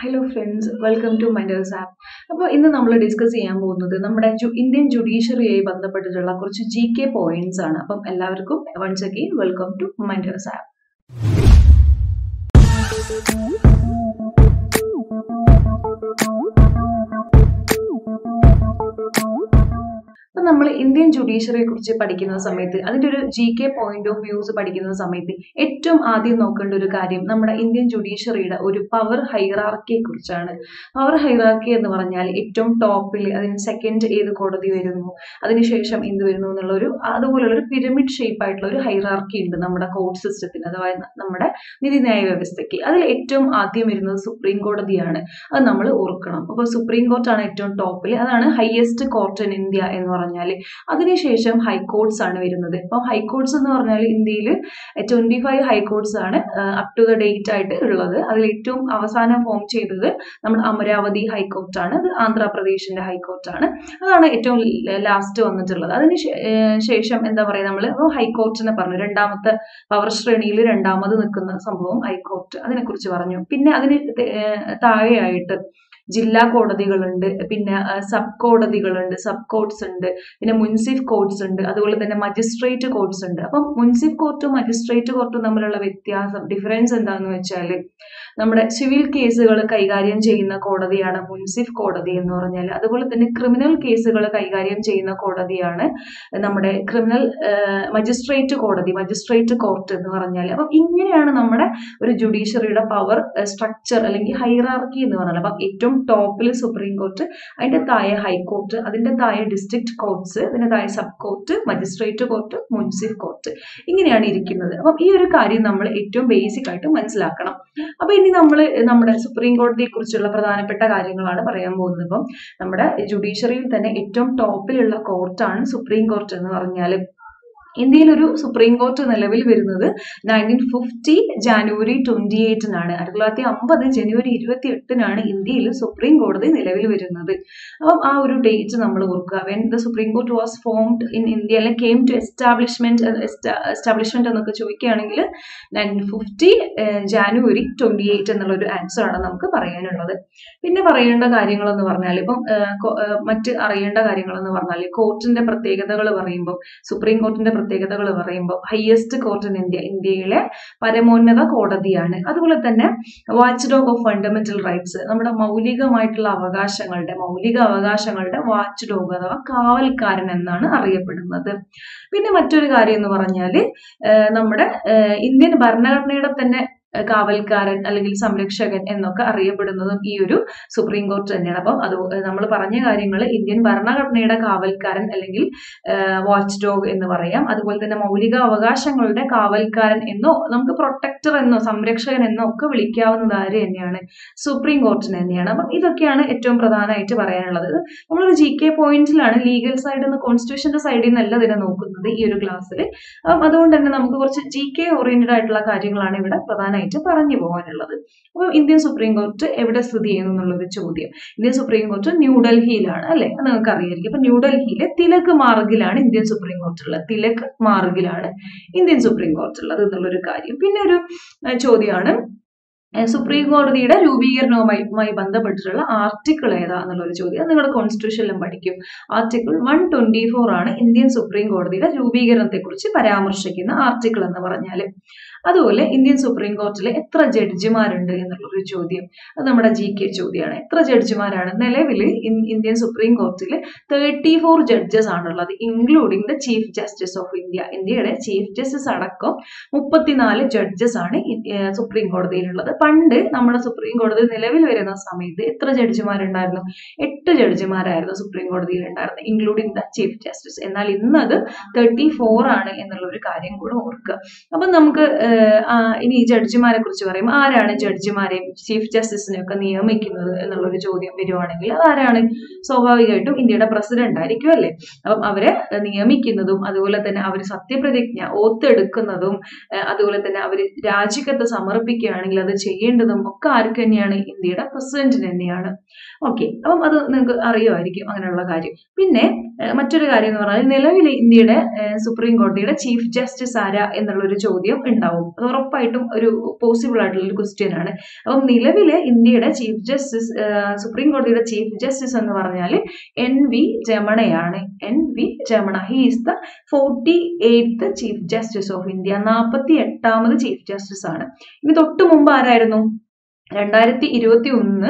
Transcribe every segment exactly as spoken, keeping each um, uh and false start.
Hello friends, welcome to Mandarzap. അപ്പോൾ ഇന്ന് നമ്മൾ ഡിസ്കസ് ചെയ്യാൻ പോകുന്നത് നമ്മുടെ ഇന്ത്യൻ ജുഡീഷ്യറിയായി ബന്ധപ്പെട്ടിട്ടുള്ള കുറച്ച് ജി കെ പോയിന്റ്സ് ആണ്. അപ്പം എല്ലാവർക്കും once again welcome to Mandarzap. അപ്പം നമ്മൾ ഇന്ത്യൻ ജുഡീഷ്യറിയെ കുറിച്ച് പഠിക്കുന്ന സമയത്ത് അതിൻ്റെ ഒരു G K point of views പഠിക്കുന്ന സമയത്ത് ഏറ്റവും ആദ്യം നോക്കേണ്ട ഒരു കാര്യം നമ്മുടെ ഇന്ത്യൻ ജുഡീഷ്യറിയുടെ ഒരു പവർ ഹൈറാർക്കിയെ കുറിച്ചാണ്. പവർ ഹൈറാർക്കി എന്ന് പറഞ്ഞാൽ ഏറ്റവും ടോപ്പിൽ അതിന് സെക്കൻഡ് ഏത് കോടതി വരുന്നു, അതിനുശേഷം എന്ത് വരുന്നു എന്നുള്ളൊരു അതുപോലുള്ളൊരു പിരമിഡ് ഷേപ്പ് ആയിട്ടുള്ള ഒരു ഹൈറാർക്കി ഉണ്ട് നമ്മുടെ കോർട്ട് സിസ്റ്റത്തിന്, അഥവാ നമ്മുടെ നീതിന്യായ വ്യവസ്ഥയ്ക്ക്. അതിൽ ഏറ്റവും ആദ്യം വരുന്നത് സുപ്രീം കോടതിയാണ്. അത് നമ്മൾ ഓർക്കണം. അപ്പോൾ സുപ്രീം കോർട്ടാണ് ഏറ്റവും ടോപ്പിൽ, അതാണ് ഹയസ്റ്റ് കോർട്ട് ഇൻ ഇന്ത്യ എന്ന് പറയുന്നത്. അതിനുശേഷം ഹൈക്കോർട്ട്സ് ആണ് വരുന്നത്. അപ്പം ഹൈക്കോർട്ട്സ് എന്ന് പറഞ്ഞാൽ ഇന്ത്യയിൽ ട്വന്റി ഫൈവ് ഹൈക്കോർട്ട്സ് ആണ് അപ് ടു ദ ഡേറ്റ് ആയിട്ട് ഉള്ളത്. അതിൽ ഏറ്റവും അവസാനം ഫോം ചെയ്തത് നമ്മുടെ അമരാവതി ഹൈക്കോർട്ട് ആണ്. അത് ആന്ധ്രാപ്രദേശിന്റെ ഹൈക്കോർട്ട് ആണ്. അതാണ് ഏറ്റവും ലാസ്റ്റ് വന്നിട്ടുള്ളത്. അതിന് ശേഷം എന്താ പറയുക, നമ്മൾ ഹൈക്കോർട്ട് എന്ന് പറഞ്ഞു, രണ്ടാമത്തെ പവർ ശ്രേണിയിൽ രണ്ടാമത് നിൽക്കുന്ന സംഭവം ഹൈക്കോർട്ട്, അതിനെക്കുറിച്ച് പറഞ്ഞു. പിന്നെ അതിന് താഴെയായിട്ട് ജില്ലാ കോടതികളുണ്ട്, പിന്നെ സബ് കോടതികളുണ്ട്, സബ് കോർട്ട്സ് ഉണ്ട്, പിന്നെ മുൻസിഫ് കോർട്ട്സ് ഉണ്ട്, അതുപോലെ തന്നെ മജിസ്ട്രേറ്റ് കോർട്ട്സ് ഉണ്ട്. അപ്പം മുൻസിഫ് കോർട്ടും മജിസ്ട്രേറ്റ് കോർട്ടും തമ്മിലുള്ള വ്യത്യാസം, ഡിഫറൻസ് എന്താണെന്ന് വെച്ചാൽ നമ്മുടെ സിവിൽ കേസുകൾ കൈകാര്യം ചെയ്യുന്ന കോടതിയാണ് മുൻസിഫ് കോടതി എന്ന് പറഞ്ഞാൽ. അതുപോലെ തന്നെ ക്രിമിനൽ കേസുകൾ കൈകാര്യം ചെയ്യുന്ന കോടതിയാണ് നമ്മുടെ ക്രിമിനൽ മജിസ്ട്രേറ്റ് കോടതി, മജിസ്ട്രേറ്റ് കോർട്ട് എന്ന് പറഞ്ഞാൽ. അപ്പം ഇങ്ങനെയാണ് നമ്മുടെ ഒരു ജുഡീഷ്യറിയുടെ പവർ സ്ട്രക്ചർ അല്ലെങ്കിൽ ഹൈറാർക്കി എന്ന് പറഞ്ഞാൽ. അപ്പം ഏറ്റവും ടോപ്പിൽ സുപ്രീം കോർട്ട്, അതിന്റെ താഴെ ഹൈക്കോർട്ട്, അതിന്റെ താഴെ ഡിസ്ട്രിക്ട് കോർട്ട്സ്, അതിന്റെ താഴെ sub court, magistrate court, munsif court, ഇങ്ങനെയാണ് ഇരിക്കുന്നത്. അപ്പം ഈ ഒരു കാര്യം നമ്മൾ ഏറ്റവും ബേസിക് ആയിട്ട് മനസ്സിലാക്കണം. അപ്പൊ ഇനി നമ്മൾ നമ്മുടെ സുപ്രീം കോടതിയെ കുറിച്ചുള്ള പ്രധാനപ്പെട്ട കാര്യങ്ങളാണ് പറയാൻ പോകുന്നത്. അപ്പം നമ്മുടെ ജുഡീഷ്യറിയിൽ തന്നെ ഏറ്റവും ടോപ്പിലുള്ള കോർട്ടാണ് സുപ്രീം കോർട്ട് എന്ന് പറഞ്ഞാൽ. ഇന്ത്യയിൽ ഒരു സുപ്രീം കോർട്ട് നിലവിൽ വരുന്നത് നയൻറ്റീൻ ഫിഫ്റ്റി ജാനുവരി ട്വന്റി എയ്റ്റിനാണ്. ആയിരത്തി തൊള്ളായിരത്തി അമ്പത് ജനുവരി ഇരുപത്തി എട്ടിനാണ് ഇന്ത്യയിൽ സുപ്രീം കോടതി നിലവിൽ വരുന്നത്. അപ്പം ആ ഒരു ഡേറ്റ് നമ്മൾ ഓർക്കുക. When the supreme court was formed in India, അല്ലെങ്കിൽ കെയിം ടു എസ്റ്റാബ്ലിഷ്മെന്റ് എസ്റ്റാബ്ലിഷ്മെന്റ് എന്നൊക്കെ ചോദിക്കുകയാണെങ്കിൽ nineteen fifty January twenty eight എന്നുള്ളൊരു ആൻസർ ആണ് നമുക്ക് പറയാനുള്ളത്. പിന്നെ പറയേണ്ട കാര്യങ്ങളെന്ന് പറഞ്ഞാൽ, ഇപ്പം മറ്റ് അറിയേണ്ട കാര്യങ്ങളെന്ന് പറഞ്ഞാൽ, കോർട്ടിന്റെ പ്രത്യേകതകൾ പറയുമ്പോൾ, സുപ്രീം കോർട്ടിന്റെ പ്രത്യേകതകൾ പറയുമ്പോൾ, ഹയസ്റ്റ് കോർട്ട് ഇൻ ഇന്ത്യ ഇന്ത്യയിലെ പരമോന്നത കോടതിയാണ്. അതുപോലെ തന്നെ watchdog of fundamental rights, നമ്മുടെ മൗലികമായിട്ടുള്ള അവകാശങ്ങളുടെ മൗലിക അവകാശങ്ങളുടെ വാച്ച് ഡോഗ് അഥവാ കാവൽക്കാരൻ എന്നാണ് അറിയപ്പെടുന്നത്. പിന്നെ മറ്റൊരു കാര്യം എന്ന് പറഞ്ഞാൽ, നമ്മുടെ ഇന്ത്യൻ ഭരണഘടനയുടെ തന്നെ കാവൽക്കാരൻ അല്ലെങ്കിൽ സംരക്ഷകൻ എന്നൊക്കെ അറിയപ്പെടുന്നതും ഈ ഒരു സുപ്രീം കോർട്ട് തന്നെയാണ്. അപ്പം അത് നമ്മൾ പറഞ്ഞ കാര്യങ്ങൾ ഇന്ത്യൻ ഭരണഘടനയുടെ കാവൽക്കാരൻ അല്ലെങ്കിൽ വാച്ച് ഡോഗ് എന്ന് പറയാം. അതുപോലെ തന്നെ മൗലിക അവകാശങ്ങളുടെ കാവൽക്കാരൻ എന്നോ നമുക്ക് പ്രൊട്ടക്ടർ എന്നോ സംരക്ഷകൻ എന്നോ ഒക്കെ വിളിക്കാവുന്നത് ആര് തന്നെയാണ്, സുപ്രീം കോർട്ടിന് തന്നെയാണ്. അപ്പം ഇതൊക്കെയാണ് ഏറ്റവും പ്രധാനമായിട്ട് പറയാനുള്ളത്. നമ്മളൊരു ജി കെ പോയിന്റിലാണ്, ലീഗൽ സൈഡിൽ നിന്ന് കോൺസ്റ്റിറ്റ്യൂഷന്റെ സൈഡിൽ നിന്നല്ല ഇതിനെ നോക്കുന്നത് ഈ ഒരു ക്ലാസ്സിൽ. അപ്പം അതുകൊണ്ട് തന്നെ നമുക്ക് കുറച്ച് ജി കെ ഓറിയന്റഡ് ആയിട്ടുള്ള കാര്യങ്ങളാണ് ഇവിടെ പ്രധാനമായിട്ട് പറഞ്ഞു പോകാനുള്ളത്. അപ്പം ഇന്ത്യൻ സുപ്രീം കോർട്ട് എവിടെ സ്ഥിതി ചെയ്യുന്നു എന്നുള്ളൊരു ചോദ്യം. ഇന്ത്യൻ സുപ്രീം കോർട്ട് ന്യൂഡൽഹിയിലാണ്, അല്ലെ? അത് നിങ്ങൾക്ക് അറിയായിരിക്കും. അപ്പൊ ന്യൂഡൽഹിയിലെ തിലക് മാർഗിലാണ് ഇന്ത്യൻ സുപ്രീം കോർട്ടുള്ളത്. തിലക് മാർഗിലാണ് ഇന്ത്യൻ സുപ്രീം കോർട്ടുള്ളത് എന്നുള്ളൊരു കാര്യം. പിന്നെ ഒരു ചോദ്യമാണ്, സുപ്രീം കോടതിയുടെ രൂപീകരണവുമായി ബന്ധപ്പെട്ടിട്ടുള്ള ആർട്ടിക്കിൾ ഏതാ എന്നുള്ളൊരു ചോദ്യം. അത് നിങ്ങളുടെ കോൺസ്റ്റിറ്റ്യൂഷനിലും പഠിക്കും. ആർട്ടിക്കിൾ വൺ ട്വന്റി ഫോർ ആണ് ഇന്ത്യൻ സുപ്രീം കോടതിയുടെ രൂപീകരണത്തെക്കുറിച്ച് പരാമർശിക്കുന്ന ആർട്ടിക്കിൾ എന്ന് പറഞ്ഞാൽ. അതുപോലെ ഇന്ത്യൻ സുപ്രീം കോർട്ടിൽ എത്ര ജഡ്ജിമാരുണ്ട് എന്നുള്ളൊരു ചോദ്യം. അത് നമ്മുടെ ജി കെ ചോദ്യമാണ്. എത്ര ജഡ്ജിമാരാണ് നിലവിൽ ഇന്ത്യൻ സുപ്രീം കോർട്ടിൽ? തേർട്ടി ഫോർ ജഡ്ജസ് ആണുള്ളത്, including the chief justice of India. ഇന്ത്യയുടെ ചീഫ് ജസ്റ്റിസ് അടക്കം മുപ്പത്തിനാല് ജഡ്ജസ് ആണ് സുപ്രീം കോടതിയിലുള്ളത്. പണ്ട് നമ്മുടെ സുപ്രീം കോടതി നിലവിൽ വരുന്ന സമയത്ത് എത്ര ജഡ്ജിമാരുണ്ടായിരുന്നു? എട്ട് ജഡ്ജിമാരായിരുന്നു സുപ്രീം കോടതിയിൽ ഉണ്ടായിരുന്നത്, ഇൻക്ലൂഡിംഗ് ദ ചീഫ് ജസ്റ്റിസ്. എന്നാൽ ഇന്നത് തേർട്ടി ഫോർ ആണ് എന്നുള്ളൊരു കാര്യം കൂടെ ഓർക്കുക. അപ്പം നമുക്ക് ഇനി ജഡ്ജിമാരെ കുറിച്ച് പറയുമ്പോൾ, ആരാണ് ജഡ്ജിമാരെയും ചീഫ് ജസ്റ്റിസിനെയൊക്കെ നിയമിക്കുന്നത് എന്നുള്ളൊരു ചോദ്യം വരുവാണെങ്കിൽ, അതാരാണ്? സ്വാഭാവികമായിട്ടും ഇന്ത്യയുടെ പ്രസിഡന്റ് ആയിരിക്കും, അല്ലേ? അപ്പം അവരെ നിയമിക്കുന്നതും അതുപോലെ തന്നെ അവർ സത്യപ്രതിജ്ഞ ഓത്തെടുക്കുന്നതും അതുപോലെ തന്നെ അവർ രാജിക്കത്ത് സമർപ്പിക്കുകയാണെങ്കിൽ അത് ചെയ്യേണ്ടതും ഒക്കെ ആർക്ക് തന്നെയാണ്? ഇന്ത്യയുടെ പ്രസിഡന്റിന് തന്നെയാണ്. ഓക്കെ, അപ്പം അത് നിങ്ങൾക്ക് അറിയുമായിരിക്കും അങ്ങനെയുള്ള കാര്യം. പിന്നെ മറ്റൊരു കാര്യം എന്ന് പറഞ്ഞാൽ നിലവിൽ ഇന്ത്യയുടെ സുപ്രീം കോടതിയുടെ ചീഫ് ജസ്റ്റിസ് ആരാ എന്നുള്ളൊരു ചോദ്യം ഉണ്ടാവും. അത് ഉറപ്പായിട്ടും ഒരു പോസിബിൾ ആയിട്ടുള്ളൊരു ക്വസ്റ്റ്യൻ ആണ്. അപ്പം നിലവിലെ ഇന്ത്യയുടെ ചീഫ് ജസ്റ്റിസ് സുപ്രീം കോടതിയുടെ ചീഫ് ജസ്റ്റിസ് എന്ന് പറഞ്ഞാൽ എൻ വി രമണയാണ്. N V Ramana he is the forty eighth chief justice of India. നാൽപ്പത്തി എട്ടാമത് ചീഫ് ജസ്റ്റിസ് ആണ്. ഇനി തൊട്ട് മുമ്പ് ആരായിരുന്നു? രണ്ടായിരത്തി ഇരുപത്തി ഒന്ന്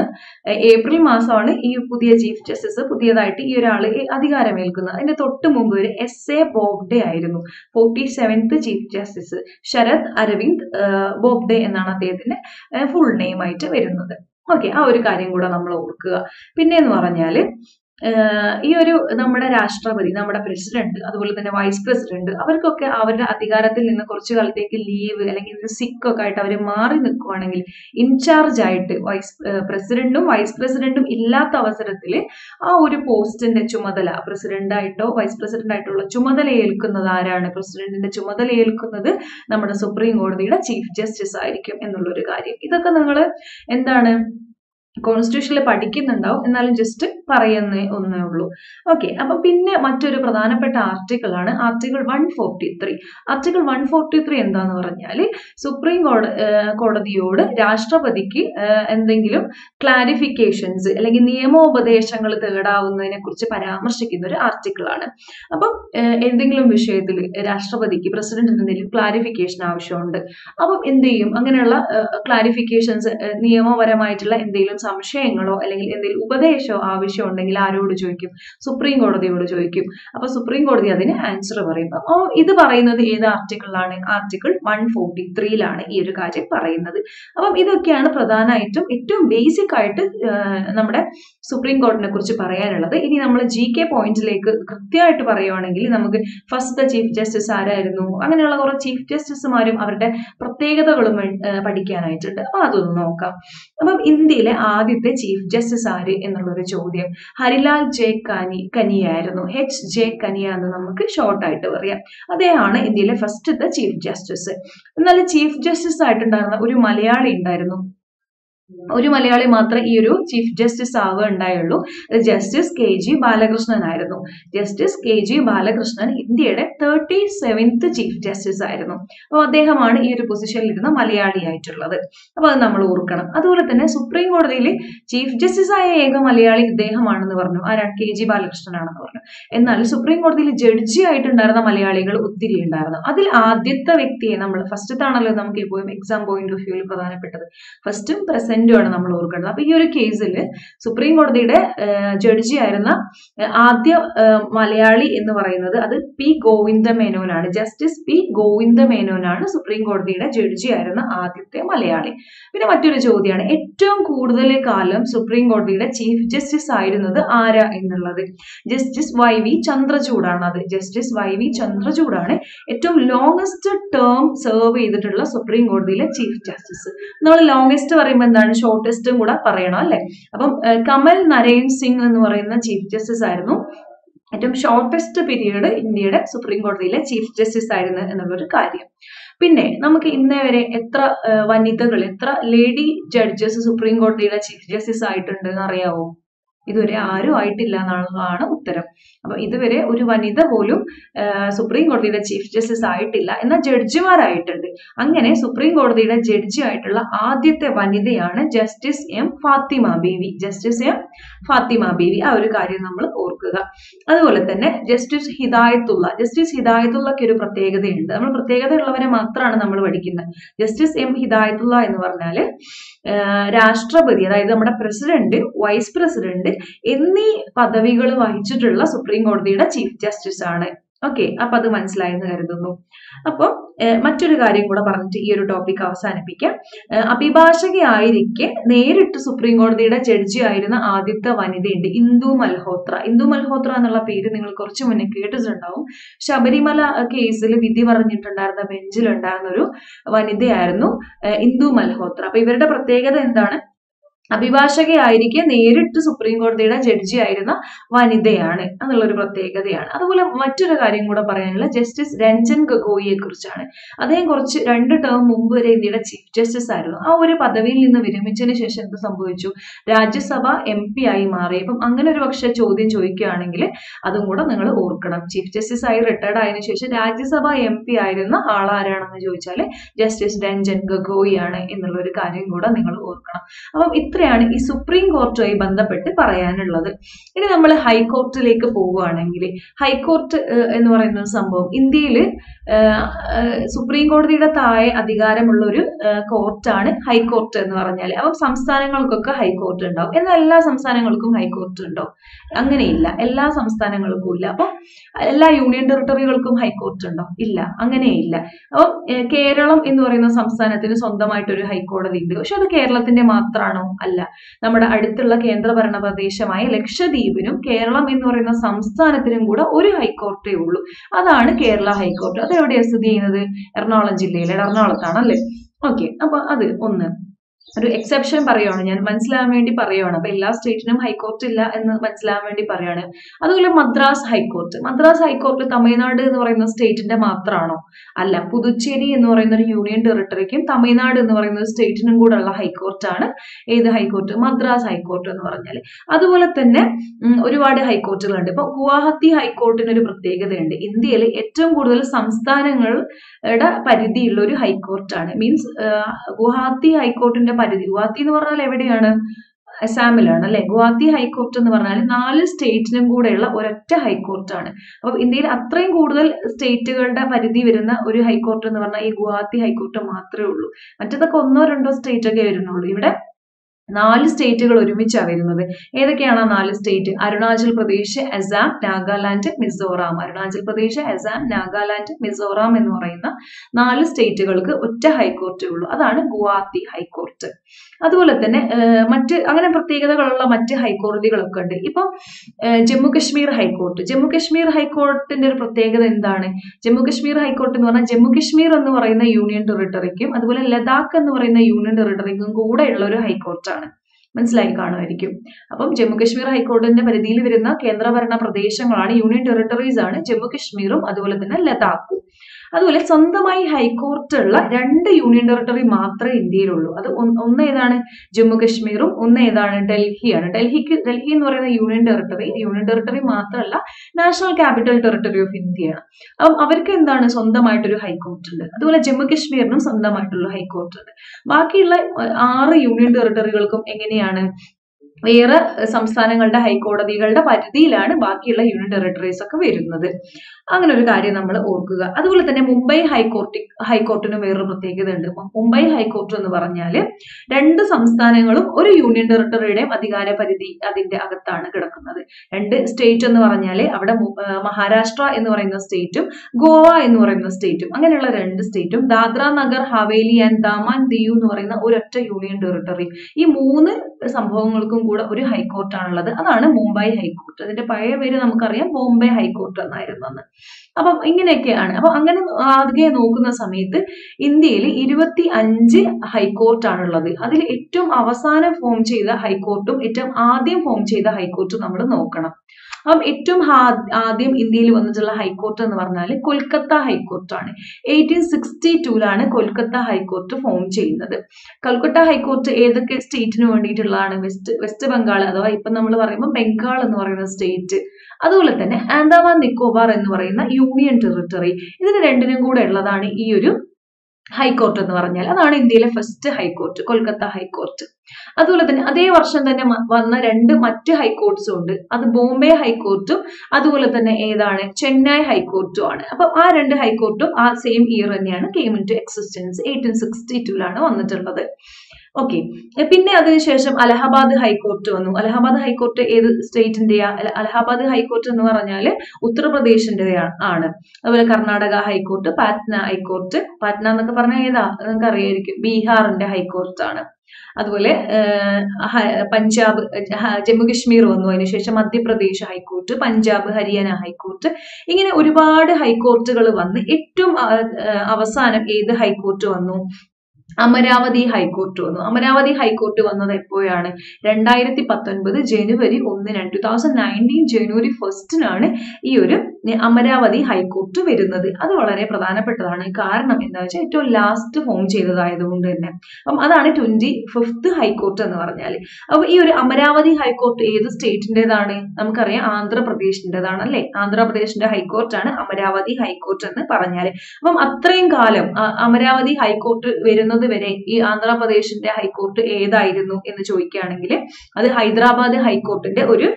ഏപ്രിൽ മാസമാണ് ഈ പുതിയ ചീഫ് ജസ്റ്റിസ് പുതിയതായിട്ട് ഈ ഒരാള് അധികാരമേൽക്കുന്നത്. അതിന്റെ തൊട്ട് മുമ്പ് ഒരു എസ് എ ബോബ്ഡെ ആയിരുന്നു forty seventh chief justice. Sharad Arvind Bobde എന്നാണ് അദ്ദേഹത്തിന്റെ ഫുൾ നെയിം ആയിട്ട് വരുന്നത്. ഓക്കെ, ആ ഒരു കാര്യം കൂടെ നമ്മൾ ഓർക്കുക. പിന്നെ എന്ന് പറഞ്ഞാല് ഈ ഒരു നമ്മുടെ രാഷ്ട്രപതി, നമ്മുടെ പ്രസിഡന്റ്, അതുപോലെ തന്നെ വൈസ് പ്രസിഡന്റ്, അവർക്കൊക്കെ അവരുടെ അധികാരത്തിൽ നിന്ന് കുറച്ചു കാലത്തേക്ക് ലീവ് അല്ലെങ്കിൽ സിക്ക് ഒക്കെ ആയിട്ട് അവർ മാറി നിൽക്കുകയാണെങ്കിൽ ഇൻചാർജ് ആയിട്ട് വൈസ് പ്രസിഡന്റും വൈസ് പ്രസിഡന്റും ഇല്ലാത്ത അവസരത്തിൽ ആ ഒരു പോസ്റ്റിന്റെ ചുമതല പ്രസിഡന്റായിട്ടോ വൈസ് പ്രസിഡന്റായിട്ടുള്ള ചുമതല ഏൽക്കുന്നത് ആരാണ്? പ്രസിഡന്റിന്റെ ചുമതല ഏൽക്കുന്നത് നമ്മുടെ സുപ്രീം കോടതിയുടെ ചീഫ് ജസ്റ്റിസ് ആയിരിക്കും എന്നുള്ളൊരു കാര്യം. ഇതൊക്കെ നിങ്ങൾ എന്താണ് കോൺസ്റ്റിറ്റ്യൂഷനിൽ പഠിക്കുന്നുണ്ടാവും, എന്നാലും ജസ്റ്റ് പറയുന്നേ ഒന്നേ ഉള്ളൂ. ഓക്കെ, അപ്പൊ പിന്നെ മറ്റൊരു പ്രധാനപ്പെട്ട ആർട്ടിക്കിൾ ആണ് article one forty three. Article one forty three എന്താന്ന് പറഞ്ഞാൽ സുപ്രീം കോടതിയോട് രാഷ്ട്രപതിക്ക് എന്തെങ്കിലും ക്ലാരിഫിക്കേഷൻസ് അല്ലെങ്കിൽ നിയമോപദേശങ്ങൾ തേടാവുന്നതിനെ കുറിച്ച് പരാമർശിക്കുന്ന ഒരു ആർട്ടിക്കിൾ ആണ്. അപ്പം എന്തെങ്കിലും വിഷയത്തിൽ രാഷ്ട്രപതിക്ക് പ്രസിഡന്റിന് എന്തെങ്കിലും ക്ലാരിഫിക്കേഷൻ ആവശ്യമുണ്ട്, അപ്പം എന്ത് ചെയ്യും? അങ്ങനെയുള്ള ക്ലാരിഫിക്കേഷൻസ്, നിയമപരമായിട്ടുള്ള എന്തെങ്കിലും സംശയങ്ങളോ അല്ലെങ്കിൽ എന്തെങ്കിലും ഉപദേശമോ ആവശ്യമുണ്ടെങ്കിൽ ആരോട് ചോദിക്കും? സുപ്രീം കോടതിയോട് ചോദിക്കും. അപ്പൊ സുപ്രീം കോടതി അതിന് ആൻസർ പറയും. അപ്പോൾ ഇത് പറയുന്നത് ഏത് ആർട്ടിക്കിളിലാണ്? ആർട്ടിക്കിൾ വൺ ഫോർട്ടി ത്രീയിലാണ് ഈ ഒരു കാര്യം പറയുന്നത്. അപ്പം ഇതൊക്കെയാണ് പ്രധാനമായിട്ടും ഏറ്റവും ബേസിക് ആയിട്ട് നമ്മുടെ സുപ്രീം കോടതിനെ കുറിച്ച് പറയാനുള്ളത്. ഇനി നമ്മൾ ജി കെ പോയിന്റിലേക്ക് കൃത്യമായിട്ട് പറയുവാണെങ്കിൽ നമുക്ക് ഫസ്റ്റ് ചീഫ് ജസ്റ്റിസ് ആരായിരുന്നു, അങ്ങനെയുള്ള കുറെ ചീഫ് ജസ്റ്റിസുമാരും അവരുടെ പ്രത്യേകതകളും പഠിക്കാനായിട്ടുണ്ട്. അപ്പൊ അതൊന്ന് നോക്കാം. അപ്പം ഇന്ത്യയിലെ ആദ്യത്തെ ചീഫ് ജസ്റ്റിസ് ആര് എന്നുള്ളൊരു ചോദ്യം ഹരിലാൽ ജെ കനി കനിയായിരുന്നു. എച്ച് ജെ കനിയ എന്ന് നമുക്ക് ഷോർട്ടായിട്ട് പറയാം. അദ്ദേഹമാണ് ഇന്ത്യയിലെ ഫസ്റ്റത്തെ ചീഫ് ജസ്റ്റിസ്. എന്നാൽ ചീഫ് ജസ്റ്റിസ് ആയിട്ടുണ്ടായിരുന്ന ഒരു മലയാളി ഉണ്ടായിരുന്നു. ഒരു മലയാളി മാത്രമേ ഈ ഒരു ചീഫ് ജസ്റ്റിസ് ആവുക ഉണ്ടായുള്ളൂ. ജസ്റ്റിസ് കെ ജി ബാലകൃഷ്ണൻ ആയിരുന്നു. ജസ്റ്റിസ് കെ ജി ബാലകൃഷ്ണൻ ഇന്ത്യയുടെ തേർട്ടി സെവൻത്ത് ചീഫ് ജസ്റ്റിസ് ആയിരുന്നു. അപ്പോൾ അദ്ദേഹമാണ് ഈ ഒരു പൊസിഷനിൽ ഇരുന്ന മലയാളി ആയിട്ടുള്ളത്. അപ്പോൾ അത് നമ്മൾ ഓർക്കണം. അതുപോലെ തന്നെ സുപ്രീം കോടതിയിൽ ചീഫ് ജസ്റ്റിസ് ആയ ഏക മലയാളി ഇദ്ദേഹമാണെന്ന് പറഞ്ഞു. ആരാണ്? കെ ജി ബാലകൃഷ്ണനാണെന്ന് പറഞ്ഞു. എന്നാൽ സുപ്രീം കോടതിയിൽ ജഡ്ജി ആയിട്ടുണ്ടായിരുന്ന മലയാളികൾ ഒത്തിരി ഉണ്ടായിരുന്നു. അതിൽ ആദ്യത്തെ വ്യക്തിയെ നമ്മൾ ഫസ്റ്റത്താണല്ലോ നമുക്ക് എപ്പോഴും എക്സാം പോയിന്റ് ഓഫ് വ്യൂവിൽ പ്രധാനപ്പെട്ടത് ഫസ്റ്റും പ്രസന്റ് ാണ് നമ്മൾ ഓർക്കേണ്ടത്. അപ്പൊ ഈ ഒരു കേസിൽ സുപ്രീം കോടതിയുടെ ജഡ്ജി ആയിരുന്ന ആദ്യ മലയാളി എന്ന് പറയുന്നത് അത് പി ഗോവിന്ദ മേനോനാണ്. ജസ്റ്റിസ് പി ഗോവിന്ദ മേനോനാണ് സുപ്രീം കോടതിയുടെ ജഡ്ജി ആയിരുന്ന ആദ്യത്തെ മലയാളി. പിന്നെ മറ്റൊരു ചോദ്യമാണ് ഏറ്റവും കൂടുതൽ കാലം സുപ്രീം കോടതിയുടെ ചീഫ് ജസ്റ്റിസ് ആയിരുന്നത് ആരാ എന്നുള്ളത്. ജസ്റ്റിസ് വൈ വി ചന്ദ്രചൂഡാണ് അത്. ജസ്റ്റിസ് വൈ വി ചന്ദ്രചൂഡാണ് ഏറ്റവും ലോങ്സ്റ്റ് ടേം സെർവ് ചെയ്തിട്ടുള്ള സുപ്രീം കോടതിയിലെ ചീഫ് ജസ്റ്റിസ്. നമ്മൾ ലോങ്സ്റ്റ് പറയുമ്പോൾ എന്താണ്? ഷോർട്ടസ്റ്റും കൂടെ പറയണം അല്ലെ. അപ്പം കമൽ നരേൻ സിംഗ് എന്ന് പറയുന്ന ചീഫ് ജസ്റ്റിസ് ആയിരുന്നു ഏറ്റവും ഷോർട്ടസ്റ്റ് പീരീഡ് ഇന്ത്യയുടെ സുപ്രീം കോടതിയിലെ ചീഫ് ജസ്റ്റിസ് ആയിരുന്നു എന്നുള്ളൊരു കാര്യം. പിന്നെ നമുക്ക് ഇന്നേ വരെ എത്ര വനിതകൾ, എത്ര ലേഡി ജഡ്ജസ് സുപ്രീം കോടതിയിലെ ചീഫ് ജസ്റ്റിസ് ആയിട്ടുണ്ട് എന്ന് അറിയാവോ? ഇതുവരെ ആരും ആയിട്ടില്ല എന്നുള്ളതാണ് ഉത്തരം. അപ്പൊ ഇതുവരെ ഒരു വനിത പോലും സുപ്രീം കോടതിയുടെ ചീഫ് ജസ്റ്റിസ് ആയിട്ടില്ല. എന്നാൽ ജഡ്ജിമാരായിട്ടുണ്ട്. അങ്ങനെ സുപ്രീം കോടതിയുടെ ജഡ്ജി ആയിട്ടുള്ള ആദ്യത്തെ വനിതയാണ് justice M Fathima Beevi. Justice M Fathima Beevi, ആ ഒരു കാര്യം നമ്മൾ ഓർക്കുക. അതുപോലെ തന്നെ ജസ്റ്റിസ് ഹിദായത്തുള്ള, ജസ്റ്റിസ് ഹിദായത്തുള്ളക്ക് ഒരു പ്രത്യേകതയുണ്ട്. നമ്മൾ പ്രത്യേകതയുള്ളവരെ മാത്രമാണ് നമ്മൾ പഠിക്കുന്നത്. ജസ്റ്റിസ് എം ഹിദായത്തുള്ള എന്ന് പറഞ്ഞാൽ രാഷ്ട്രപതി, അതായത് നമ്മുടെ പ്രസിഡന്റ്, വൈസ് പ്രസിഡന്റ് എന്നീ പദവികൾ വഹിച്ചിട്ടുള്ള സുപ്രീം കോടതിയുടെ ചീഫ് ജസ്റ്റിസ് ആണ്. ഓക്കെ, അപ്പൊ അത് മനസ്സിലായെന്ന് കരുതുന്നു. അപ്പൊ മറ്റൊരു കാര്യം കൂടെ പറഞ്ഞിട്ട് ഈ ഒരു ടോപ്പിക് അവസാനിപ്പിക്കാം. അഭിഭാഷകയായിരിക്കെ നേരിട്ട് സുപ്രീം കോടതിയുടെ ജഡ്ജി ആയിരുന്ന ആദ്യത്തെ വനിതയുണ്ട് ഇന്ദു മൽഹോത്ര. ഇന്ദു മൽഹോത്ര എന്നുള്ള പേര് നിങ്ങൾ കുറച്ച് മുന്നേ കേട്ടിട്ടുണ്ടാവും. ശബരിമല കേസിൽ വിധി പറഞ്ഞിട്ടുണ്ടായിരുന്ന ബെഞ്ചിലുണ്ടായിരുന്ന ഒരു വനിതയായിരുന്നു ഇന്ദു മൽഹോത്ര. അപ്പൊ ഇവരുടെ പ്രത്യേകത എന്താണ്? അഭിഭാഷകയായിരിക്കെ നേരിട്ട് സുപ്രീം കോടതിയുടെ ജഡ്ജി ആയിരുന്ന വനിതയാണ് എന്നുള്ളൊരു പ്രത്യേകതയാണ്. അതുപോലെ മറ്റൊരു കാര്യം കൂടെ പറയാനുള്ള ജസ്റ്റിസ് രഞ്ജൻ ഗൊഗോയിയെ കുറിച്ചാണ്. അദ്ദേഹം കുറച്ച് രണ്ട് ടേം മുമ്പ് വരെ ഇന്ത്യയുടെ ചീഫ് ജസ്റ്റിസ് ആയിരുന്നു. ആ ഒരു പദവിയിൽ നിന്ന് വിരമിച്ചതിന് ശേഷം എന്ത് സംഭവിച്ചു? രാജ്യസഭ എം പി ആയി മാറി. അപ്പം അങ്ങനെ ഒരു പക്ഷേ ചോദ്യം ചോദിക്കുകയാണെങ്കിൽ അതും കൂടെ നിങ്ങൾ ഓർക്കണം. ചീഫ് ജസ്റ്റിസ് ആയി റിട്ടയർഡ് ആയതിനു ശേഷം രാജ്യസഭ എം പി ആയിരുന്ന ആളാരാണെന്ന് ചോദിച്ചാൽ ജസ്റ്റിസ് രഞ്ജൻ ഗൊഗോയി ആണ് എന്നുള്ളൊരു കാര്യം കൂടെ നിങ്ങൾ ഓർക്കണം. അപ്പം ഇത്രയാണ് ഈ സുപ്രീം കോർട്ടുമായി ബന്ധപ്പെട്ട് പറയാനുള്ളത്. ഇനി നമ്മൾ ഹൈക്കോർട്ടിലേക്ക് പോവുകയാണെങ്കിൽ ഹൈക്കോർട്ട് എന്ന് പറയുന്ന സംഭവം ഇന്ത്യയിൽ സുപ്രീം കോടതിയുടെ താഴെ അധികാരമുള്ള ഒരു കോർട്ടാണ് ഹൈക്കോർട്ട് എന്ന് പറഞ്ഞാൽ. അപ്പം സംസ്ഥാനങ്ങൾക്കൊക്കെ ഹൈക്കോർട്ട് ഉണ്ടാവും. എന്നാൽ എല്ലാ സംസ്ഥാനങ്ങൾക്കും ഹൈക്കോർട്ട് ഉണ്ടോ? അങ്ങനെയില്ല, എല്ലാ സംസ്ഥാനങ്ങൾക്കും ഇല്ല. അപ്പം എല്ലാ യൂണിയൻ ടെറിട്ടറികൾക്കും ഹൈക്കോർട്ട് ഉണ്ടോ? ഇല്ല, അങ്ങനെയില്ല. അപ്പം കേരളം എന്ന് പറയുന്ന സംസ്ഥാനത്തിന് സ്വന്തമായിട്ടൊരു ഹൈക്കോടതി ഉണ്ട്. പക്ഷെ അത് കേരളത്തിന്റെ മാത്രമാണോ? അല്ല. നമ്മുടെ അടുത്തുള്ള കേന്ദ്രഭരണ പ്രദേശമായ ലക്ഷദ്വീപിനും കേരളം എന്ന് പറയുന്ന സംസ്ഥാനത്തിനും കൂടെ ഒരു ഹൈക്കോർട്ടേ ഉള്ളൂ. അതാണ് കേരള ഹൈക്കോർട്ട്. അത് എവിടെയാണ് സ്ഥിതി ചെയ്യുന്നത്? എറണാകുളം ജില്ലയിൽ, എറണാകുളത്താണല്ലേ. ഓക്കെ, അപ്പൊ അത് ഒന്ന് ഒരു എക്സെപ്ഷൻ പറയുവാണ്, ഞാൻ മനസ്സിലാവാൻ വേണ്ടി പറയുവാണ്. അപ്പൊ എല്ലാ സ്റ്റേറ്റിനും ഹൈക്കോർട്ട് ഇല്ല എന്ന് മനസ്സിലാവാൻ വേണ്ടി പറയാണ്. അതുപോലെ മദ്രാസ് ഹൈക്കോർട്ട്, മദ്രാസ് ഹൈക്കോർട്ട് തമിഴ്നാട് എന്ന് പറയുന്ന സ്റ്റേറ്റിന്റെ മാത്രമാണോ? അല്ല. പുതുച്ചേരി എന്ന് പറയുന്ന ഒരു യൂണിയൻ ടെറിട്ടറിക്കും തമിഴ്നാട് എന്ന് പറയുന്ന ഒരു സ്റ്റേറ്റിനും കൂടെ ഉള്ള ഹൈക്കോർട്ടാണ് ഏത് ഹൈക്കോർട്ട്? മദ്രാസ് ഹൈക്കോർട്ട് എന്ന് പറഞ്ഞാൽ. അതുപോലെ തന്നെ ഒരുപാട് ഹൈക്കോർട്ടുകളുണ്ട്. ഇപ്പൊ ഗുവാഹത്തി ഹൈക്കോർട്ടിന് ഒരു പ്രത്യേകതയുണ്ട്. ഇന്ത്യയിൽ ഏറ്റവും കൂടുതൽ സംസ്ഥാനങ്ങളുടെ പരിധിയുള്ള ഒരു ഹൈക്കോർട്ടാണ്. മീൻസ് ഗുവാഹത്തി ഹൈക്കോർട്ടിന്റെ പരിധി, ഗുവാഹത്തി എന്ന് പറഞ്ഞാൽ എവിടെയാണ്? അസാമിലാണ് അല്ലെ. ഗുവാഹത്തി ഹൈക്കോർട്ട് എന്ന് പറഞ്ഞാൽ നാല് സ്റ്റേറ്റിനും കൂടെയുള്ള ഒരൊറ്റ ഹൈക്കോർട്ടാണ്. അപ്പൊ ഇന്ത്യയിൽ അത്രയും കൂടുതൽ സ്റ്റേറ്റുകളുടെ പരിധി വരുന്ന ഒരു ഹൈക്കോർട്ട് എന്ന് പറഞ്ഞാൽ ഈ ഗുവാഹത്തി ഹൈക്കോർട്ട് മാത്രമേ ഉള്ളൂ. മറ്റതൊക്കെ ഒന്നോ രണ്ടോ സ്റ്റേറ്റ് ഒക്കെ വരുന്നുള്ളൂ. ഇവിടെ നാല് സ്റ്റേറ്റുകൾ ഒരുമിച്ചാണ് വരുന്നത്. ഏതൊക്കെയാണ് ആ നാല് സ്റ്റേറ്റ്? അരുണാചൽ പ്രദേശ്, അസാം, നാഗാലാൻഡ്, മിസോറാം. അരുണാചൽ പ്രദേശ്, അസാം, നാഗാലാൻഡ്, മിസോറാം എന്ന് പറയുന്ന നാല് സ്റ്റേറ്റുകൾക്ക് ഒറ്റ ഹൈക്കോർട്ടേ ഉള്ളൂ. അതാണ് ഗുവാഹത്തി ഹൈക്കോർട്ട്. അതുപോലെ തന്നെ മറ്റ് അങ്ങനെ പ്രത്യേകതകളുള്ള മറ്റ് ഹൈക്കോടതികളൊക്കെ ഉണ്ട്. ഇപ്പം ജമ്മു കശ്മീർ ഹൈക്കോർട്ട്, ജമ്മു കശ്മീർ ഹൈക്കോർട്ടിന്റെ ഒരു പ്രത്യേകത എന്താണ്? ജമ്മു കശ്മീർ ഹൈക്കോർട്ട് എന്ന് പറഞ്ഞാൽ ജമ്മു കശ്മീർ എന്ന് പറയുന്ന യൂണിയൻ ടെറിട്ടറിക്കും അതുപോലെ ലഡാക്ക് എന്ന് പറയുന്ന യൂണിയൻ ടെറിട്ടറിക്കും കൂടെയുള്ള ഒരു ഹൈക്കോർട്ടാണ്. മനസ്സിലായി കാണുമായിരിക്കും. അപ്പം ജമ്മു കശ്മീർ ഹൈക്കോടതിന്റെ പരിധിയിൽ വരുന്ന കേന്ദ്രഭരണ പ്രദേശങ്ങളാണ്, യൂണിയൻ ടെറിട്ടറീസ് ആണ് ജമ്മു കശ്മീറും അതുപോലെ തന്നെ ലഡാക്കും. അതുപോലെ സ്വന്തമായി ഹൈക്കോർട്ടുള്ള രണ്ട് യൂണിയൻ ടെറിട്ടറി മാത്രമേ ഇന്ത്യയിലുള്ളൂ. അത് ഒന്ന് ഏതാണ്? ജമ്മു കശ്മീറും ഒന്ന് ഏതാണ്? ഡൽഹിയാണ്. ഡൽഹിക്ക് ഡൽഹി എന്ന് പറയുന്ന യൂണിയൻ ടെറിട്ടറി യൂണിയൻ ടെറിട്ടറി മാത്രമല്ല, നാഷണൽ ക്യാപിറ്റൽ ടെറിട്ടറി ഓഫ് ഇന്ത്യയാണ്. അപ്പം അവർക്ക് എന്താണ്? സ്വന്തമായിട്ടൊരു ഹൈക്കോർട്ടുണ്ട്. അതുപോലെ ജമ്മു കശ്മീരിനും സ്വന്തമായിട്ടുള്ള ഹൈക്കോർട്ടുണ്ട്. ബാക്കിയുള്ള ആറ് യൂണിയൻ ടെറിട്ടറികൾക്കും എങ്ങനെയാണ്? വേറെ സംസ്ഥാനങ്ങളുടെ ഹൈക്കോടതികളുടെ പരിധിയിലാണ് ബാക്കിയുള്ള യൂണിയൻ ടെറിട്ടറീസ് ഒക്കെ വരുന്നത്. അങ്ങനെ ഒരു കാര്യം നമ്മൾ ഓർക്കുക. അതുപോലെ തന്നെ മുംബൈ ഹൈക്കോർട്ടി ഹൈക്കോർട്ടിന് വേറൊരു പ്രത്യേകത ഉണ്ട്. മുംബൈ ഹൈക്കോർട്ട് എന്ന് പറഞ്ഞാൽ രണ്ട് സംസ്ഥാനങ്ങളും ഒരു യൂണിയൻ ടെറിട്ടറിയുടെയും അധികാര പരിധി അതിന്റെ അകത്താണ് കിടക്കുന്നത്. രണ്ട് സ്റ്റേറ്റ് എന്ന് പറഞ്ഞാൽ അവിടെ മഹാരാഷ്ട്ര എന്ന് പറയുന്ന സ്റ്റേറ്റും ഗോവ എന്ന് പറയുന്ന സ്റ്റേറ്റും, അങ്ങനെയുള്ള രണ്ട് സ്റ്റേറ്റും ദാദ്ര നഗർ ഹവേലി ആൻഡ് ദാമൻ ദിയു എന്ന് പറയുന്ന ഒരൊറ്റ യൂണിയൻ ടെറിട്ടറി, ഈ മൂന്ന് സംഭവങ്ങൾക്കും കൂടെ ഒരു ഹൈക്കോർട്ടാണുള്ളത്. അതാണ് മുംബൈ ഹൈക്കോർട്ട്. അതിന്റെ പഴയ പേര് നമുക്കറിയാം, ബോംബെ ഹൈക്കോർട്ട് എന്നായിരുന്നു അന്ന്. അപ്പം ഇങ്ങനെയൊക്കെയാണ്. അപ്പം അങ്ങനെ ആദ്യം നോക്കുന്ന സമയത്ത് ഇന്ത്യയിൽ ഇരുപത്തി അഞ്ച് ഹൈക്കോർട്ടാണുള്ളത്. അതിൽ ഏറ്റവും അവസാനം ഫോം ചെയ്ത ഹൈക്കോർട്ടും ഏറ്റവും ആദ്യം ഫോം ചെയ്ത ഹൈക്കോർട്ടും നമ്മൾ നോക്കണം. അപ്പം ഏറ്റവും ആദ്യം ഇന്ത്യയിൽ വന്നിട്ടുള്ള ഹൈക്കോർട്ട് എന്ന് പറഞ്ഞാൽ കൊൽക്കത്ത ഹൈക്കോർട്ടാണ്. എയ്റ്റീൻ സിക്സ്റ്റി ടൂലാണ് കൊൽക്കത്ത ഹൈക്കോർട്ട് ഫോം ചെയ്യുന്നത്. കൊൽക്കത്ത ഹൈക്കോർട്ട് ഏതൊക്കെ സ്റ്റേറ്റിന് വേണ്ടിയിട്ടുള്ളതാണ്? വെസ്റ്റ് വെസ്റ്റ് ബംഗാൾ, അഥവാ ഇപ്പം നമ്മൾ പറയുമ്പോൾ ബംഗാൾ എന്ന് പറയുന്ന സ്റ്റേറ്റ്, അതുപോലെ തന്നെ ആൻഡമാൻ നിക്കോബാർ എന്ന് പറയുന്ന യൂണിയൻ ടെറിട്ടറി, ഇതിന് രണ്ടിനും കൂടെ ഉള്ളതാണ് ഈ ഒരു ഹൈക്കോർട്ട് എന്ന് പറഞ്ഞാൽ. അതാണ് ഇന്ത്യയിലെ ഫസ്റ്റ് ഹൈക്കോർട്ട്, കൊൽക്കത്ത ഹൈക്കോർട്ട്. അതുപോലെ തന്നെ അതേ വർഷം തന്നെ വന്ന രണ്ട് മറ്റ് ഹൈക്കോർട്ട്സും ഉണ്ട്. അത് ബോംബെ ഹൈക്കോർട്ടും അതുപോലെ തന്നെ ഏതാണ്? ചെന്നൈ ഹൈക്കോർട്ടും ആണ്. അപ്പം ആ രണ്ട് ഹൈക്കോർട്ടും ആ സെയിം ഇയർ തന്നെയാണ് came into existence, eighteen sixty ടൂലാണ് വന്നിട്ടുള്ളത്. ഓക്കെ, പിന്നെ അതിനുശേഷം അലഹബാദ് ഹൈക്കോർട്ട് വന്നു. അലഹബാദ് ഹൈക്കോർട്ട് ഏത് സ്റ്റേറ്റിന്റെയാ? അലഹബാദ് ഹൈക്കോർട്ട് എന്ന് പറഞ്ഞാൽ ഉത്തർപ്രദേശിന്റെ ആണ്. അതുപോലെ കർണാടക ഹൈക്കോർട്ട്, പാറ്റ്ന ഹൈക്കോർട്ട്. പാറ്റ്ന എന്നൊക്കെ പറഞ്ഞാൽ ഏതാ നിങ്ങൾക്ക് അറിയായിരിക്കും, ബീഹാറിന്റെ ഹൈക്കോർട്ടാണ്. അതുപോലെ പഞ്ചാബ്, ജമ്മുകശ്മീർ വന്നു. അതിനുശേഷം മധ്യപ്രദേശ് ഹൈക്കോർട്ട്, പഞ്ചാബ്, ഹരിയാന ഹൈക്കോർട്ട്, ഇങ്ങനെ ഒരുപാട് ഹൈക്കോർട്ടുകൾ വന്ന് ഏറ്റവും അവസാനം ഏത് ഹൈക്കോർട്ട് വന്നു? അമരാവതി ഹൈക്കോർട്ട് വന്നു. അമരാവതി ഹൈക്കോർട്ട് വന്നത് എപ്പോഴാണ്? രണ്ടായിരത്തി പത്തൊൻപത് ജനുവരി ഒന്നിന് ടു തൗസൻഡ് നയൻറ്റീൻ ജനുവരി ഫസ്റ്റിനാണ് ഈ ഒരു അമരാവതി ഹൈക്കോർട്ട് വരുന്നത്. അത് വളരെ പ്രധാനപ്പെട്ടതാണ്. കാരണം എന്താ വെച്ചാൽ ഏറ്റവും ലാസ്റ്റ് ഫോം ചെയ്തതായതുകൊണ്ട് തന്നെ. അപ്പം അതാണ് ട്വന്റി ഫിഫ്ത്ത് ഹൈക്കോർട്ട് എന്ന് പറഞ്ഞാൽ. അപ്പൊ ഈ ഒരു അമരാവതി ഹൈക്കോർട്ട് ഏത് സ്റ്റേറ്റിൻ്റെതാണ്? നമുക്കറിയാം ആന്ധ്രാപ്രദേശിൻ്റെതാണ് അല്ലെ. ആന്ധ്രാപ്രദേശിന്റെ ഹൈക്കോർട്ടാണ് അമരാവതി ഹൈക്കോർട്ട് എന്ന് പറഞ്ഞാൽ. അപ്പം അത്രയും കാലം അമരാവതി ഹൈക്കോർട്ട് വരുന്നത് വരെ ഈ ആന്ധ്രാപ്രദേശിന്റെ ഹൈക്കോർട്ട് ഏതായിരുന്നു എന്ന് ചോദിക്കുകയാണെങ്കിൽ അത് ഹൈദരാബാദ് ഹൈക്കോർട്ടിന്റെ ഒരു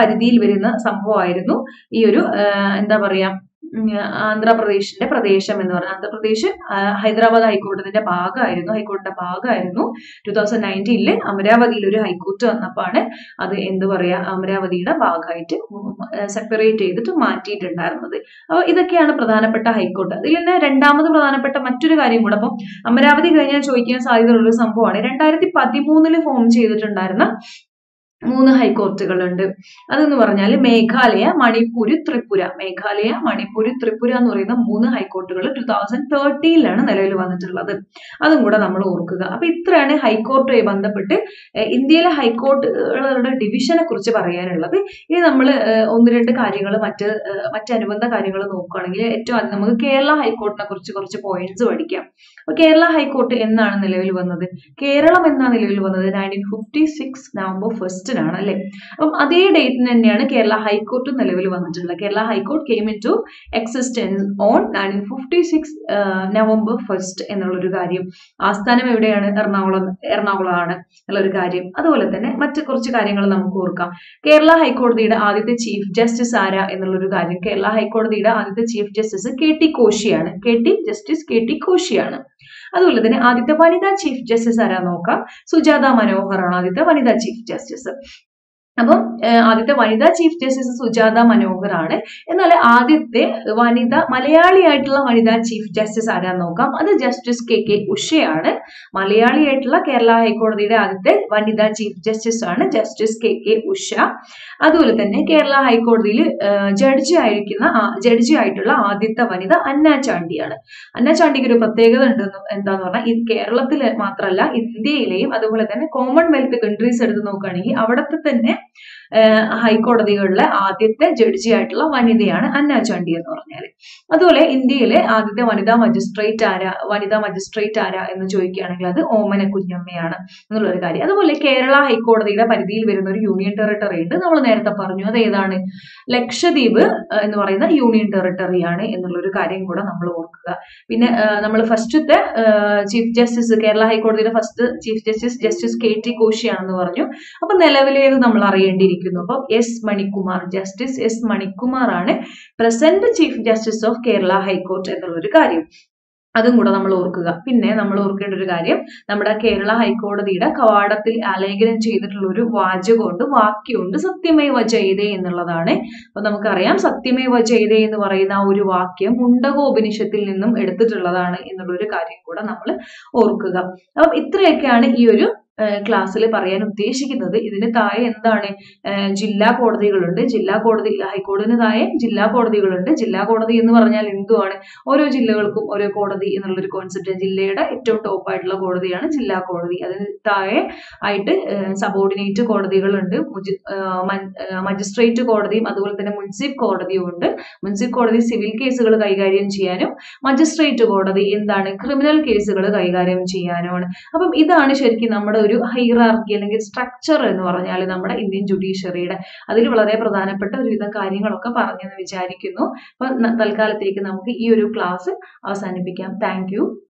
പരിധിയിൽ വരുന്ന സംഭവമായിരുന്നു ഈ ഒരു എന്താ പറയാ ആന്ധ്രാപ്രദേശിന്റെ പ്രദേശം എന്ന് പറഞ്ഞാൽ. ആന്ധ്രാപ്രദേശ് ഹൈദരാബാദ് ഹൈക്കോടതിന്റെ ഭാഗമായിരുന്നു, ഹൈക്കോടതിയുടെ ഭാഗമായിരുന്നു. ടൂ തൗസൻഡ് നയൻറ്റീനില് അമരാവതിയിൽ ഒരു ഹൈക്കോർട്ട് വന്നപ്പോഴാണ് അത് എന്ത് പറയാ അമരാവതിയുടെ ഭാഗമായിട്ട് സെപ്പറേറ്റ് ചെയ്തിട്ട് മാറ്റിയിട്ടുണ്ടായിരുന്നത്. അപ്പൊ ഇതൊക്കെയാണ് പ്രധാനപ്പെട്ട ഹൈക്കോർട്ട്. അതിൽ തന്നെ രണ്ടാമത് പ്രധാനപ്പെട്ട മറ്റൊരു കാര്യം കൂടെ, അപ്പം അമരാവതി കഴിഞ്ഞാൽ ചോദിക്കാൻ സാധ്യതയുള്ള ഒരു സംഭവമാണ്, രണ്ടായിരത്തി പതിമൂന്നില് ഫോം ചെയ്തിട്ടുണ്ടായിരുന്ന മൂന്ന് ഹൈക്കോർട്ടുകളുണ്ട്. അതെന്ന് പറഞ്ഞാൽ മേഘാലയ, മണിപ്പൂർ, ത്രിപുര. മേഘാലയ, മണിപ്പൂർ, ത്രിപുര എന്ന് പറയുന്ന മൂന്ന് ഹൈക്കോർട്ടുകൾ ടു തൗസൻഡ് തേർട്ടീനിലാണ് നിലവിൽ വന്നിട്ടുള്ളത്. അതും കൂടെ നമ്മൾ ഓർക്കുക. അപ്പൊ ഇത്രയാണ് ഹൈക്കോർട്ടുമായി ബന്ധപ്പെട്ട് ഇന്ത്യയിലെ ഹൈക്കോർട്ടുകളുടെ ഡിവിഷനെ കുറിച്ച് പറയാനുള്ളത്. ഇനി നമ്മൾ ഒന്ന് രണ്ട് കാര്യങ്ങൾ മറ്റ് മറ്റനുബന്ധ കാര്യങ്ങൾ നോക്കുകയാണെങ്കിൽ ഏറ്റവും ആദ്യം നമുക്ക് കേരള ഹൈക്കോർട്ടിനെ കുറിച്ച് കുറച്ച് പോയിന്റ്സ് പഠിക്കാം. അപ്പൊ കേരള ഹൈക്കോർട്ട് എന്നാണ് നിലവിൽ വന്നത്? കേരളം എന്നാണ് നിലവിൽ വന്നത് nineteen fifty six November first ാണ് അല്ലെ. അപ്പം അതേ ഡേറ്റിന് തന്നെയാണ് കേരള ഹൈക്കോർട്ട് നിലവിൽ വന്നിട്ടുള്ളത്. Kerala high court came into existence on nineteen fifty six November first എന്നുള്ളൊരു കാര്യം. ആസ്ഥാനം എവിടെയാണ്? എറണാകുളം എറണാകുളമാണ് എന്നുള്ളൊരു കാര്യം. അതുപോലെ തന്നെ മറ്റ് കുറച്ച് കാര്യങ്ങൾ നമുക്ക് ഓർക്കാം. കേരള ഹൈക്കോടതിയുടെ ആദ്യത്തെ ചീഫ് ജസ്റ്റിസ് ആരാ എന്നുള്ളൊരു കാര്യം. കേരള ഹൈക്കോടതിയുടെ ആദ്യത്തെ ചീഫ് ജസ്റ്റിസ് കെ ടി കോശിയാണ്. K T justice K T കോശിയാണ്. അതുപോലെ തന്നെ ആദ്യത്തെ വനിതാ ചീഫ് ജസ്റ്റിസ് ആരാ നോക്കാം. സുജാത മനോഹറാണ് ആദ്യത്തെ വനിതാ ചീഫ് ജസ്റ്റിസ്. അപ്പം ആദ്യത്തെ വനിതാ ചീഫ് ജസ്റ്റിസ് സുജാത മനോഹറാണ്. എന്നാൽ ആദ്യത്തെ വനിത മലയാളിയായിട്ടുള്ള വനിതാ ചീഫ് ജസ്റ്റിസ് ആരാന്ന് നോക്കാം. അത് ജസ്റ്റിസ് കെ കെ ഉഷയാണ്. മലയാളിയായിട്ടുള്ള കേരള ഹൈക്കോടതിയുടെ ആദ്യത്തെ വനിതാ ചീഫ് ജസ്റ്റിസ് ആണ് ജസ്റ്റിസ് കെ കെ ഉഷ. അതുപോലെ തന്നെ കേരള ഹൈക്കോടതിയിൽ ജഡ്ജി ആയിരിക്കുന്ന ജഡ്ജി ആയിട്ടുള്ള ആദ്യത്തെ വനിത അന്ന ചാണ്ടിയാണ്. അന്ന ചാണ്ടിക്ക് ഒരു പ്രത്യേകത ഉണ്ടെന്ന് എന്താന്ന് പറഞ്ഞാൽ, ഇത് കേരളത്തിൽ മാത്രമല്ല ഇന്ത്യയിലെയും അതുപോലെ തന്നെ കോമൺവെൽത്ത് കൺട്രീസ് എടുത്ത് നോക്കുകയാണെങ്കിൽ അവിടത്തെ തന്നെ ഹൈക്കോടതികളിലെ ആദ്യത്തെ ജഡ്ജി ആയിട്ടുള്ള വനിതയാണ് അന്ന ചാണ്ടി എന്ന് പറഞ്ഞാൽ. അതുപോലെ ഇന്ത്യയിലെ ആദ്യത്തെ വനിതാ മജിസ്ട്രേറ്റ് ആരാ വനിതാ മജിസ്ട്രേറ്റ് ആരാ എന്ന് ചോദിക്കുകയാണെങ്കിൽ അത് ഓമന കുഞ്ഞമ്മയാണ് എന്നുള്ളൊരു കാര്യം. അതുപോലെ കേരള ഹൈക്കോടതിയുടെ പരിധിയിൽ വരുന്ന ഒരു യൂണിയൻ ടെറിട്ടറി ഉണ്ട്. നമ്മൾ നേരത്തെ പറഞ്ഞു, അത് ഏതാണ്? ലക്ഷദ്വീപ് എന്ന് പറയുന്ന യൂണിയൻ ടെറിട്ടറിയാണ് എന്നുള്ളൊരു കാര്യം കൂടെ നമ്മൾ ഓർക്കുക. പിന്നെ നമ്മൾ ഫസ്റ്റത്തെ ചീഫ് ജസ്റ്റിസ് കേരള ഹൈക്കോടതിയുടെ first chief justice justice K T കോശിയാണെന്ന് പറഞ്ഞു. അപ്പൊ നിലവിലേത് നമ്മൾ അറിയേണ്ടിയിരിക്കുന്നു. അപ്പൊ S Manikumar, justice S Manikumar ആണ് present chief justice of Kerala high court എന്നുള്ളൊരു കാര്യം. അതും കൂടെ നമ്മൾ ഓർക്കുക. പിന്നെ നമ്മൾ ഓർക്കേണ്ട ഒരു കാര്യം, നമ്മുടെ കേരള ഹൈക്കോടതിയുടെ കവാടത്തിൽ ആലേഖനം ചെയ്തിട്ടുള്ള ഒരു വാചകമുണ്ട്, വാക്യമുണ്ട്, സത്യമേവ ജയതേ എന്നുള്ളതാണ്. അപ്പൊ നമുക്കറിയാം സത്യമേവ ജയതേ എന്ന് പറയുന്ന ആ ഒരു വാക്യം മുണ്ടകോപനിഷത്തിൽ നിന്നും എടുത്തിട്ടുള്ളതാണ് എന്നുള്ളൊരു കാര്യം കൂടെ നമ്മൾ ഓർക്കുക. അപ്പം ഇത്രയൊക്കെയാണ് ഈ ഒരു ക്ലാസ്സിൽ പറയാൻ ഉദ്ദേശിക്കുന്നത്. ഇതിന് താഴെ എന്താണ് ജില്ലാ കോടതികളുണ്ട്, ജില്ലാ കോടതി ഹൈക്കോടതിന് താഴെ ജില്ലാ കോടതികളുണ്ട്. ജില്ലാ കോടതി എന്ന് പറഞ്ഞാൽ എന്തുവാണ്? ഓരോ ജില്ലകൾക്കും ഓരോ കോടതി എന്നുള്ളൊരു കോൺസെപ്റ്റ്. ജില്ലയുടെ ഏറ്റവും ടോപ്പ് ആയിട്ടുള്ള കോടതിയാണ് ജില്ലാ കോടതി. അതിന് താഴെ ആയിട്ട് സബോർഡിനേറ്റ് കോടതികളുണ്ട്, മജിസ്ട്രേറ്റ് കോടതിയും അതുപോലെ തന്നെ മുൻസിഫ് കോടതിയും ഉണ്ട്. മുൻസിഫ് കോടതി സിവിൽ കേസുകൾ കൈകാര്യം ചെയ്യാനും മജിസ്ട്രേറ്റ് കോടതി എന്താണ് ക്രിമിനൽ കേസുകൾ കൈകാര്യം ചെയ്യാനുമാണ്. അപ്പം ഇതാണ് ശരിക്കും നമ്മുടെ ഒരു ഹൈറാർക്കി അല്ലെങ്കിൽ സ്ട്രക്ചർ എന്ന് പറഞ്ഞാൽ നമ്മുടെ ഇന്ത്യൻ ജുഡീഷ്യറിയുടെ. അതിൽ വളരെ പ്രധാനപ്പെട്ട ഒരുവിധം കാര്യങ്ങളൊക്കെ പറഞ്ഞെന്ന് വിചാരിക്കുന്നു. അപ്പം തൽക്കാലത്തേക്ക് നമുക്ക് ഈ ഒരു ക്ലാസ് അവസാനിപ്പിക്കാം. Thank U.